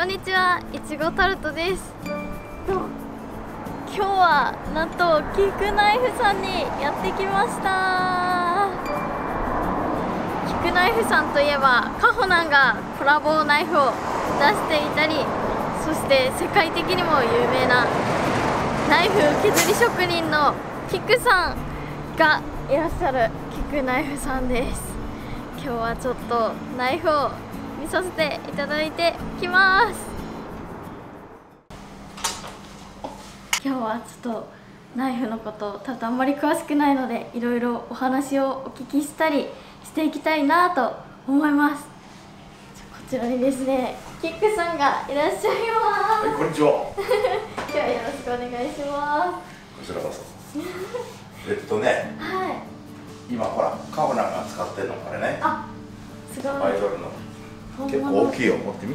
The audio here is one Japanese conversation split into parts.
こんにちは、いちごタルトです。今日はなんとキックナイフさんにやってきました。キックナイフさんといえばかほなんがコラボナイフを出していたり、そして世界的にも有名なナイフ削り職人のキックさんがいらっしゃるキックナイフさんです。今日はちょっとナイフを見させていただいてきます。今日はちょっとナイフのこと多分あんまり詳しくないので、いろいろお話をお聞きしたりしていきたいなと思います。こちらにですね、キックさんがいらっしゃいます。はい、こんにちは。今日はよろしくお願いします。こちらこそ。ね、はい、今ほらカホナが使ってるのこれね。あ、すごい。アイドルの結構大きいよ、持ってみ。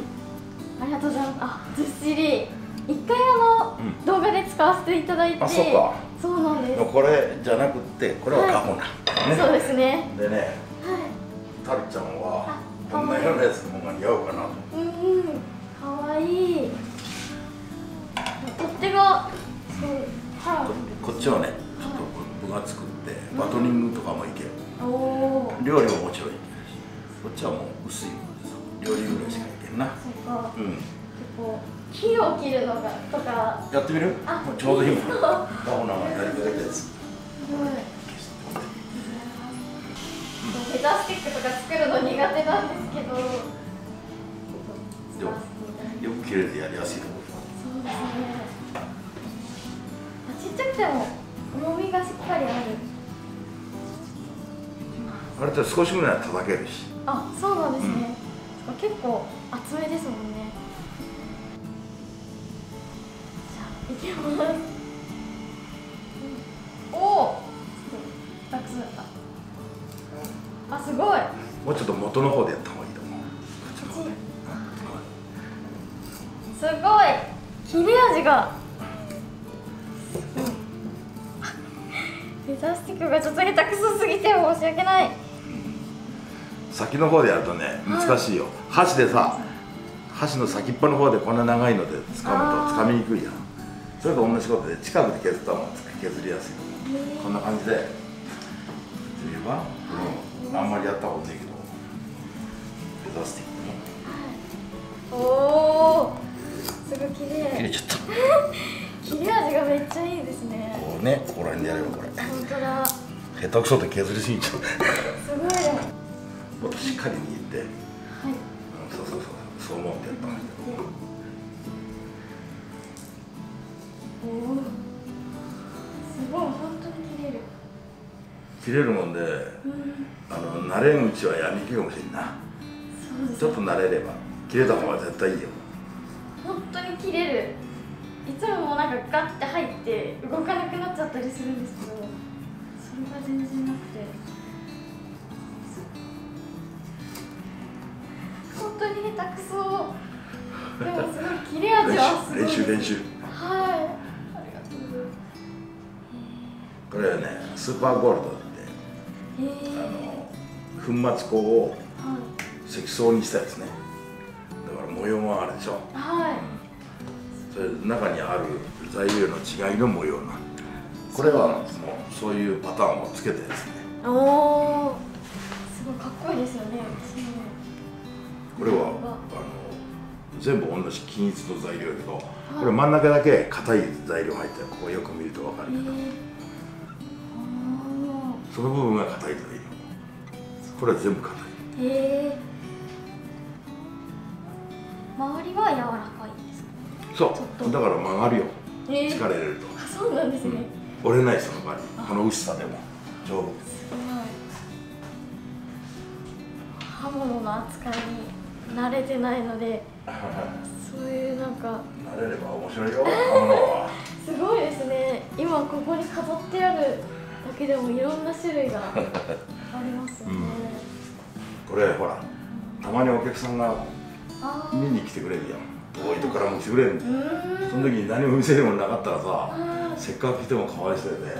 ありがとうございます。あ、ずっしり。一回動画で使わせていただいて。あ、そうか。そうなんです。これじゃなくて、これはカホナ。そうですね。でね、タルちゃんはこんなようなやつの方が似合うかなと。可愛い。取っ手が。こっちはね、ちょっと分が作って、バトニングとかもいける。料理ももちろんいけるし、こっちはもう薄い。料理ぐらいしかいけんな。木を切るのがとかやってみる？ちょうどいいもん。カホナがやりたいやつ。ヘタスティックとか作るの苦手なんですけど。よく切れてやりやすいと思う。そうですね。ちっちゃくても重みがしっかりある。あれって少しぐらい叩けるし。あ、そうなんですね。結構厚めですもんね。じゃあ、いきます。おお、たくさんあった。あ、すごい。もうちょっと元の方でやった方がいいと思う。すごい。切れ味が。ヘタスティックがちょっと下手くそすぎて申し訳ない。先の方でやるとね、難しいよ。箸でさ、箸の先っぽの方でこんな長いので掴むと掴みにくいやん。それと同じことで近くで削ったもん削りやすい。こんな感じでやってみれば、あんまりやった方がいいけどヘタスティックね。おお、すごい綺麗。切れちゃった。切れ味がめっちゃいいですね。こうね、ここら辺でやればこれ。本当だ。下手くそで削りすぎちゃう。すごいね。もっとしっかり握って、そう思ってやったんだけど。すごい、本当に切れる。切れるもんで、慣れんうちはやみきかもしれんな。ちょっと慣れれば、切れた方が絶対いいよ。本当に切れる。いつももうなんかガッて入って、動かなくなっちゃったりするんですけど。それが全然なくて。本当に下手くそ。でもすごい切れ味はすごい。練習。はい。ありがとうございます。これはね、スーパーゴールドって、粉末粉を積層にしたやつね。だから模様もあるでしょ。はい。それ中にある材料の違いの模様な。これはもうそういうパターンをつけたやつね。おお、すごいかっこいいですよね。これは全部同じ均一の材料だけど、これ真ん中だけ硬い材料入ってる。ここよく見ると分かるけど、その部分が硬い材料。これは全部硬い。周りは柔らかいですか？そう、だから曲がるよ、力入れると。あ、そうなんですね。折れない、その代わりこの薄さでも丈夫。刃物の扱いに慣れてないので、そういうなんか慣れれば面白いよ。すごいですね。今ここに飾ってあるだけでもいろんな種類がありますよね。これほら、たまにお客さんが見に来てくれるやん。遠いとこからも来てくれるんで、その時に何も見せるものなかったらさ、せっかく来てもかわいそうで、これ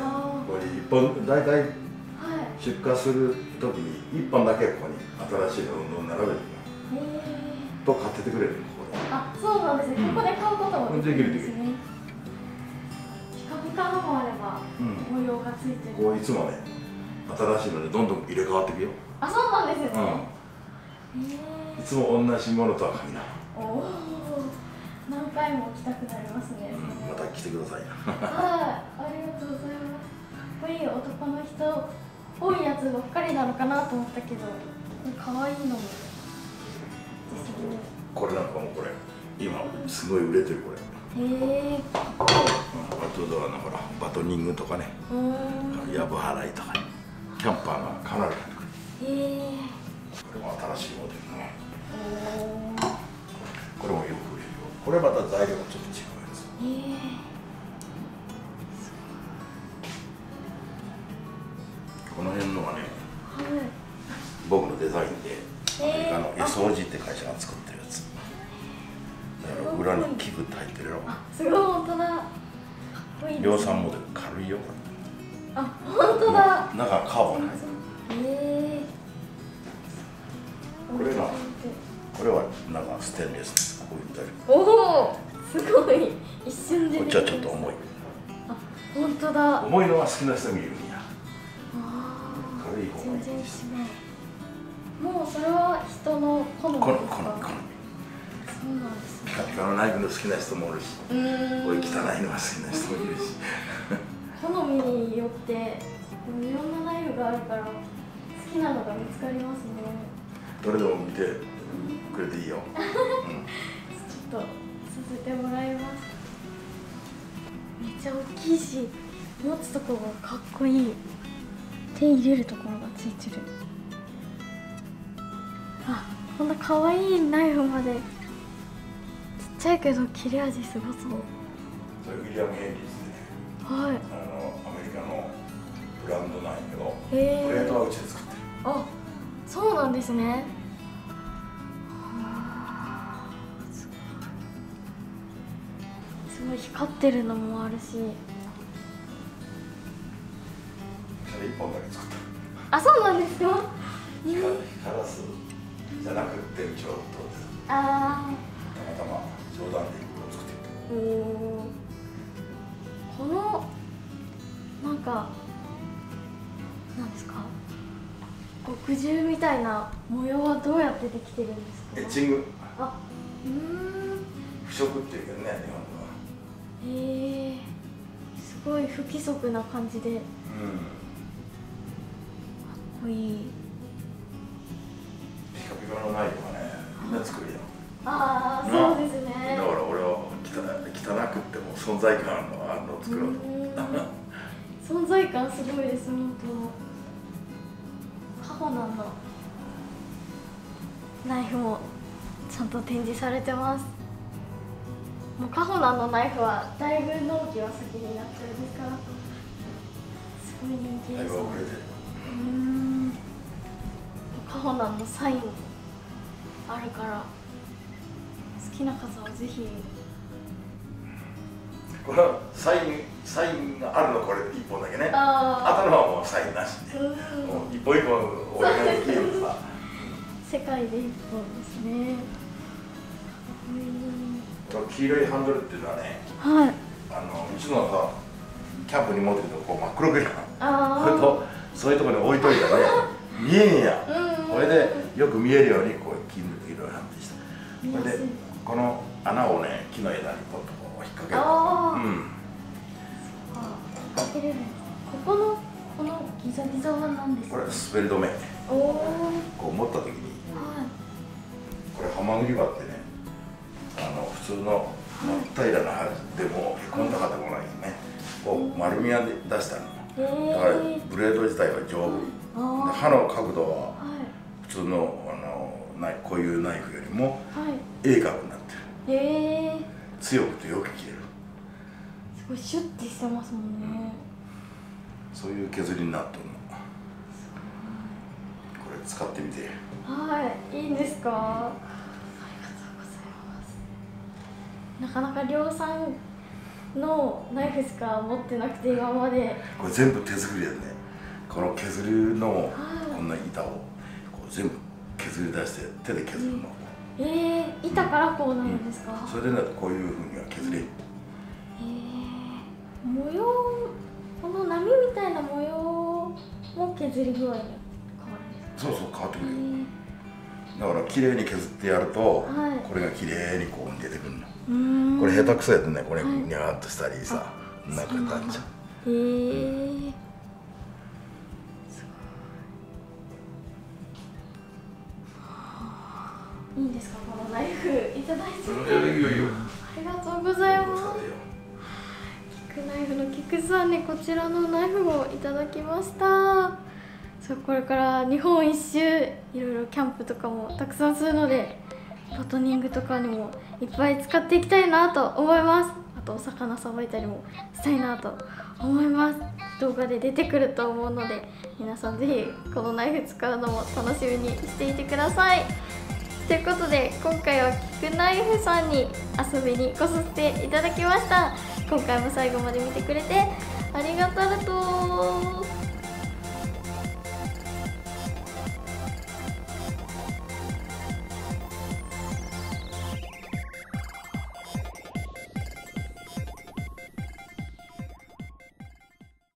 一本大体出荷する時に1本だけここに新しいのを並べると買っててくれる。ここで。あ、そうそうなんですね。ここで買うこともできるんですね。ピカピカのもあれば模様がついてる。こういつもね、新しいのでどんどん入れ替わっていくよ。あ、そうなんですね。いつも同じものとは限らない。おお、何回も来たくなりますね。また来てください。はい、ありがとうございます。かっこいい男の人多いやつばっかりなのかなと思ったけど、可愛いのも。これなんかもこれ今すごい売れてるこれ。へえ。あとドアのほらバトニングとかね、ヤブ払いとかキャンパーがかなり入ってくる。へえ。これも新しいモデルね。これもよく売れる。これまた材料がちょっと違うやつ。へえ。この辺のはね、僕のデザインでアメリカの SOG って会社が作ってるやつ。だから裏に器具って入ってるよ。すごい、本当だ。かっこいい。量産モデル軽いよ。あ、本当だ。中はカーボン入ってる。へえ。これはなんかステンレスです。こういうタイプ。おお、すごい。一瞬で。こっちはちょっと重い。あ、本当だ。重いのは好きな人見る。全然しない。もうそれは人の好みですか。そうなんですね。ピカピカのナイフの好きな人もおるし、こういう汚いのが好きな人もいるし。好みによっていろんなナイフがあるから好きなのが見つかりますね。どれでも見てくれていいよ。ちょっとさせてもらいます。めっちゃ大きいし、持つとこがかっこいい。手入れるところがついてる。あ、こんな可愛いナイフまで。ちっちゃいけど切れ味すごそう。それウィリアム・ヘンリーですね。はい。アメリカのブランドなんやけど、プレートはうちで作ってる。あ、そうなんですね。すごい光ってるのもあるし。1本だけ作った。あ、そうなんですよ。光らすじゃなくて、ちょうどです。ああ、たまたま冗談で1本作ってみた。このなんかなんですか、墨汁みたいな模様はどうやってできてるんですか。エッチング。あ、うん、腐食っていうけどね、日本では。へえ、すごい不規則な感じで。うん、ピカピカのナイフはね、みんな作るよ。ああ、そうですね。だから俺は汚くっても存在感のあるのを作ろうと思った。存在感すごいです、本当。カホナンのナイフもちゃんと展示されてます。もうカホナンのナイフはだいぶ納期は先になっちゃうんですから、すごい人気ですね。カホナンのサインあるから、好きな方はぜひ。これはサインがあるの、これ一本だけね。あとのはもうサインなしね。もう一本一本お願いできるさ。世界で一本ですね。黄色いハンドルっていうのはね、はい、うちのさキャンプに持ってるとこう真っ黒くやん。これとそういうところに置いといたらね、見えんや。これでよく見えるようにこう金色いろいろ貼ってした。これでこの穴をね、木の枝にポッとこう引っ掛ける。うん、そうか。このギザギザは何ですか。これ滑り止め。こう持った時に、これハマグリバってね、普通の平らな針でもへこんだ方もないよね。こう丸みが出したのだからブレード自体は丈夫。刃の角度は普通のこういうナイフよりも鋭角になってる。強くてよく切れる。すごいシュッてしてますもんね。そういう削りになってるの。これ使ってみて。はい、いいんですか。ありがとうございます。なかなか量産のナイフしか持ってなくて、今までこれ全部手作りやね。この削るのもこんな板をこう全部削り出して、手で削るの、板からこうなるんですか。うん、それでなんかこういうふうには削れる。模様、この波みたいな模様も削り具合が変わるんですか。そうそう、変わってくるよ。だから綺麗に削ってやると、はい、これが綺麗にこう出てくるの。これ下手くそやとね、これにゃーっとしたりさ、はい、なんかなっちゃう。へえ。いいんですか、このナイフいただいて。ありがとうございます。キクナイフのキクさんね、こちらのナイフをいただきました。そう、これから日本一周、いろいろキャンプとかもたくさんするので、ボトニングとかにもいっぱい使っていきたいなと思います。あとお魚さばいたりもしたいなと思います。動画で出てくると思うので、皆さんぜひこのナイフ使うのも楽しみにしていてください。ということで、今回はキクナイフさんに遊びに来させていただきました。今回も最後まで見てくれてありがとう。